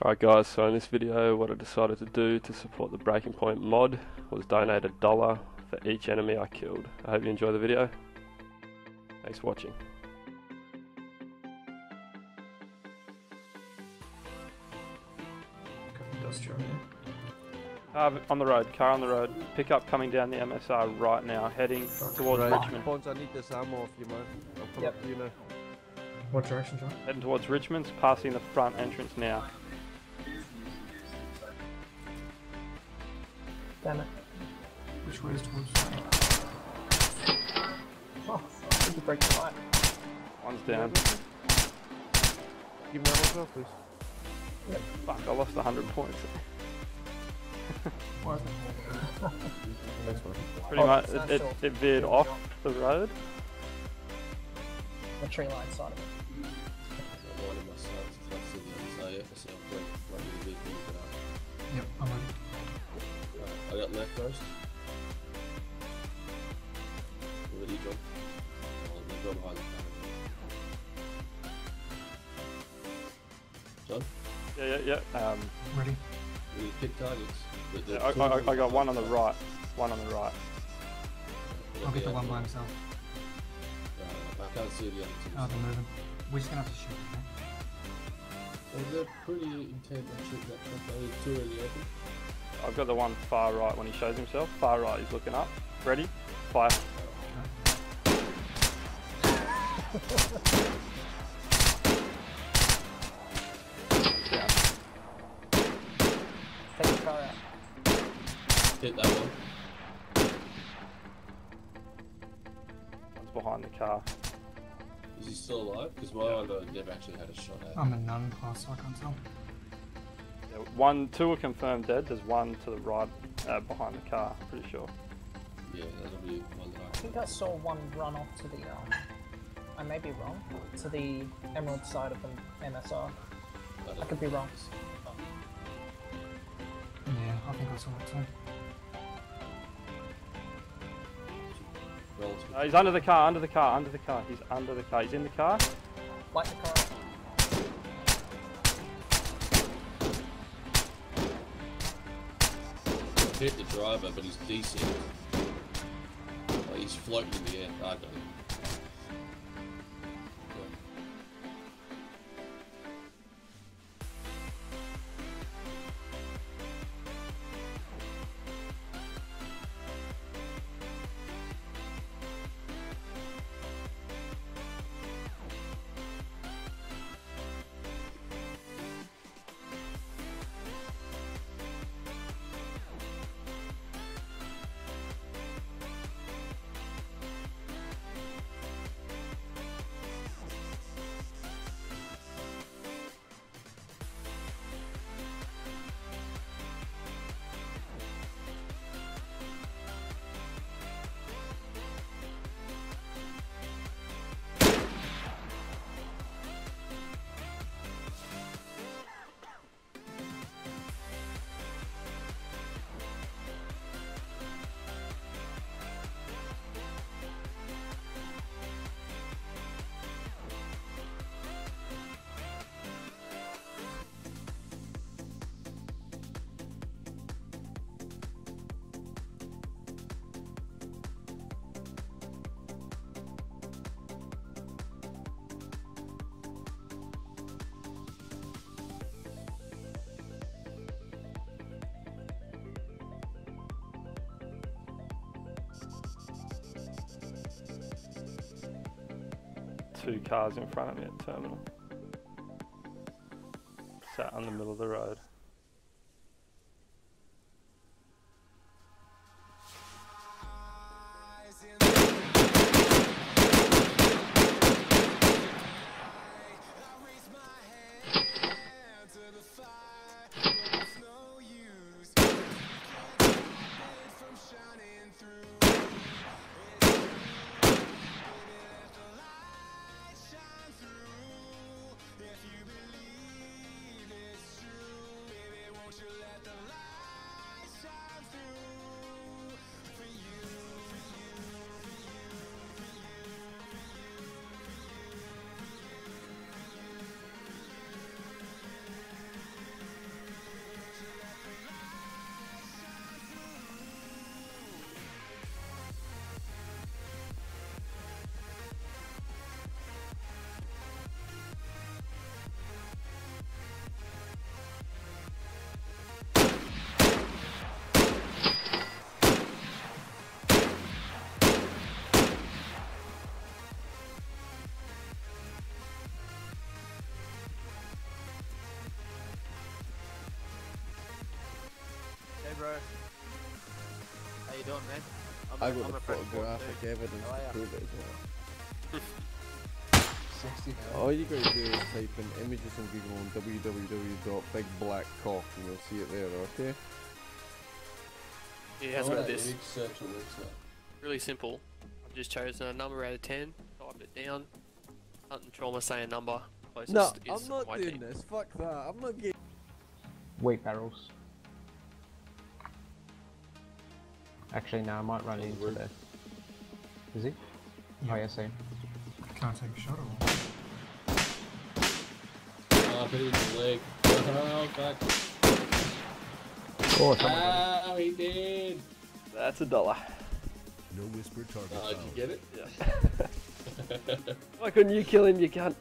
Alright guys, so in this video what I decided to do to support the Breaking Point mod was donate $1 for each enemy I killed. I hope you enjoy the video. Thanks for watching. On the road, car on the road, pick up coming down the MSR right now, heading towards Richmond. Points, I need this ammo off you, man. I'll pull up to you now. What direction, John? Heading towards Richmond, passing the front entrance now. Damn it. Which way is towards? Oh, I need to break the light. One's down. Give me that one, please. Yep. Fuck, I lost 100 points. Pretty much, it veered off the road. The tree line side of it. Yep, I'm on. I got left first. What did you jump? I'll jump behind the camera. John? Yeah. Ready? We pick targets. I got one on the right. One on the right. I'll get the one by myself. I can't see the other two. Oh, they're moving. We're just going to have to shoot them. Well, they're pretty intent on shooting that truck. They're too early open. I've got the one far right when he shows himself. Far right, he's looking up. Ready? Fire. Okay. Down. Take the car out. Hit that one. One's behind the car. Is he still alive? Because my other never actually had a shot at him. I'm a nun class, so I can't tell. Yeah, two are confirmed dead. There's one to the right behind the car, I'm pretty sure. Yeah, that'll be one that I think I saw one run off to the, I may be wrong, to the emerald side of the MSR. I could be wrong. Oh. Yeah, I think I saw it too. He's under the car, he's under the car, he's in the car. Light the car up. Hit the driver, but he's decent. Like, he's floating in the air. I don't know. Two cars in front of me at terminal. Sat on the middle of the road. done, man. I got the photographic evidence to prove it as well. All you gotta do is type in images on Google and www.bigblackcock and you'll see it there, okay? Yeah, that's what it is. Really simple. I've just chosen a number out of 10, typed it down. Hunting trauma, say a number. Closest no, I'm not doing this. Fuck that. I'm not getting. Wait, barrels. Actually, no, I might run into there. Is he? Yeah. Oh, yeah, same. Can't take a shot at all. Oh, I put it in the leg. Oh, fuck. Oh, ah, he did. That's $1. No whisper target. Oh, did you get it? Yeah. Why couldn't you kill him, you cunt?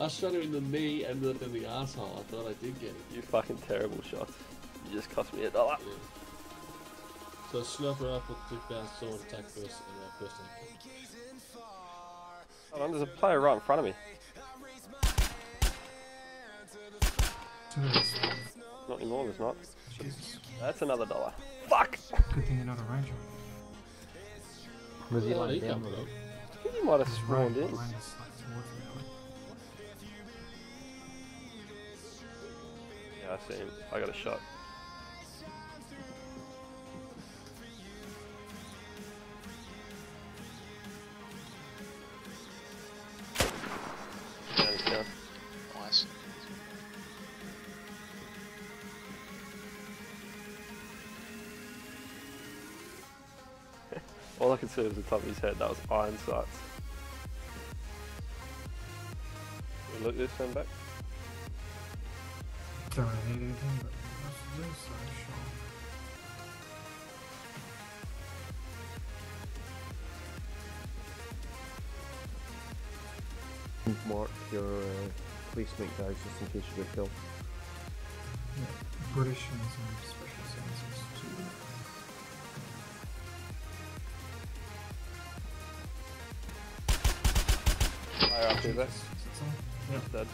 I shot him in the knee and then in the asshole. I thought I did get it. You fucking terrible shot. You just cost me $1. Yeah. So sniper rifle, 2 pound sword, attack first, and first aid. Hold on, there's a player right in front of me. Not anymore, there's not. Jesus. That's another $1. Fuck! Good thing another ranger. Was he like down? I think he might have spawned in. Yeah, I see him. I got a shot. All I could see was the top of his head, that was iron sights. Can we look this one back? Don't need anything, but I must do so, sure. Mark your placement, guys, just in case you get killed. Yeah, British and some special senses too. After this. Yeah. Dead.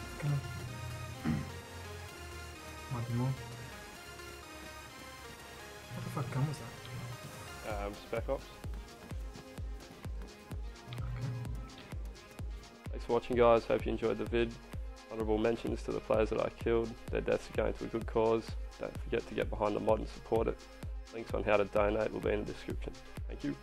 One more. What the fuck gun was that? Spec Ops. Okay. Thanks for watching, guys. Hope you enjoyed the vid. Honourable mentions to the players that I killed. Their deaths are going to a good cause. Don't forget to get behind the mod and support it. Links on how to donate will be in the description. Thank you.